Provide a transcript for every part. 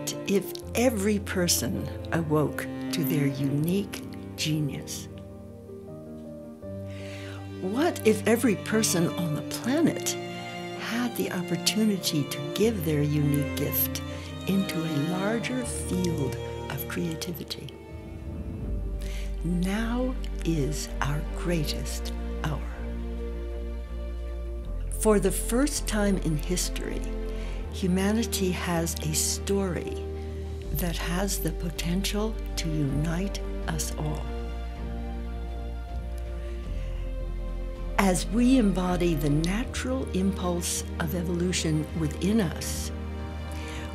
What if every person awoke to their unique genius? What if every person on the planet had the opportunity to give their unique gift into a larger field of creativity? Now is our greatest hour. For the first time in history, humanity has a story that has the potential to unite us all. As we embody the natural impulse of evolution within us,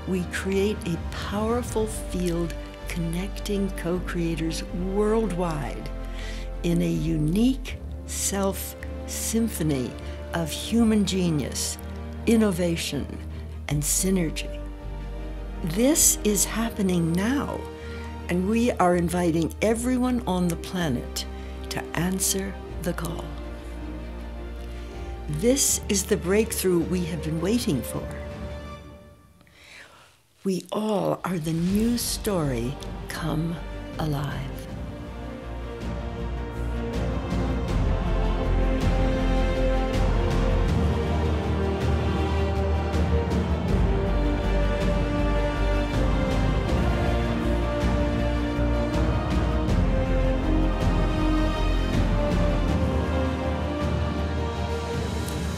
we create a powerful field connecting co-creators worldwide in a unique self-symphony of human genius, innovation, and synergy. This is happening now, and we are inviting everyone on the planet to answer the call. This is the breakthrough we have been waiting for. We all are the new story come alive.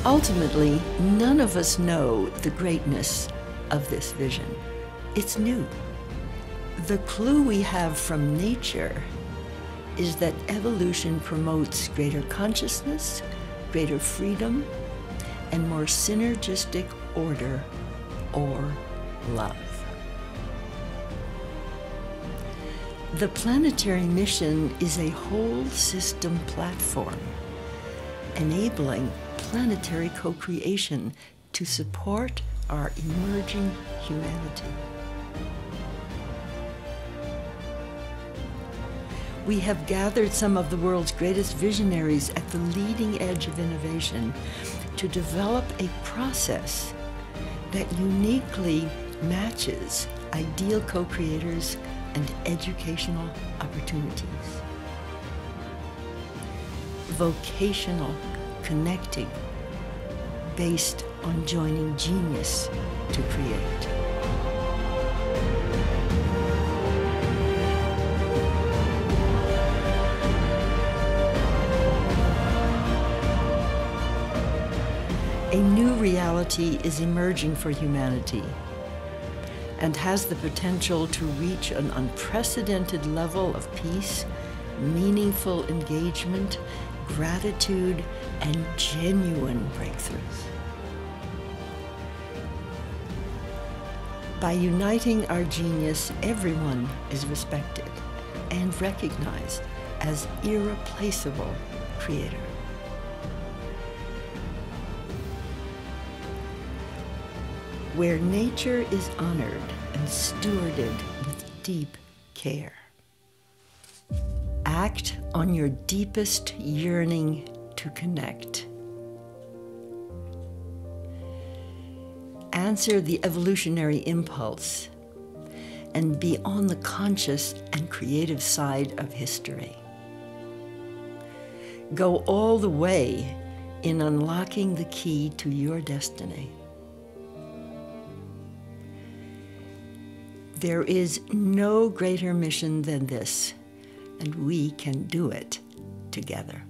Ultimately, none of us know the greatness of this vision. It's new. The clue we have from nature is that evolution promotes greater consciousness, greater freedom, and more synergistic order or love. The planetary mission is a whole system platform, enabling planetary co-creation to support our emerging humanity. We have gathered some of the world's greatest visionaries at the leading edge of innovation to develop a process that uniquely matches ideal co-creators and educational opportunities. Vocational connecting, based on joining genius to create. A new reality is emerging for humanity and has the potential to reach an unprecedented level of peace, meaningful engagement, gratitude, and genuine breakthroughs. By uniting our genius, everyone is respected and recognized as irreplaceable creator. Where nature is honored and stewarded with deep care. Act on your deepest yearning to connect. Answer the evolutionary impulse and be on the conscious and creative side of history. Go all the way in unlocking the key to your destiny. There is no greater mission than this, and we can do it together.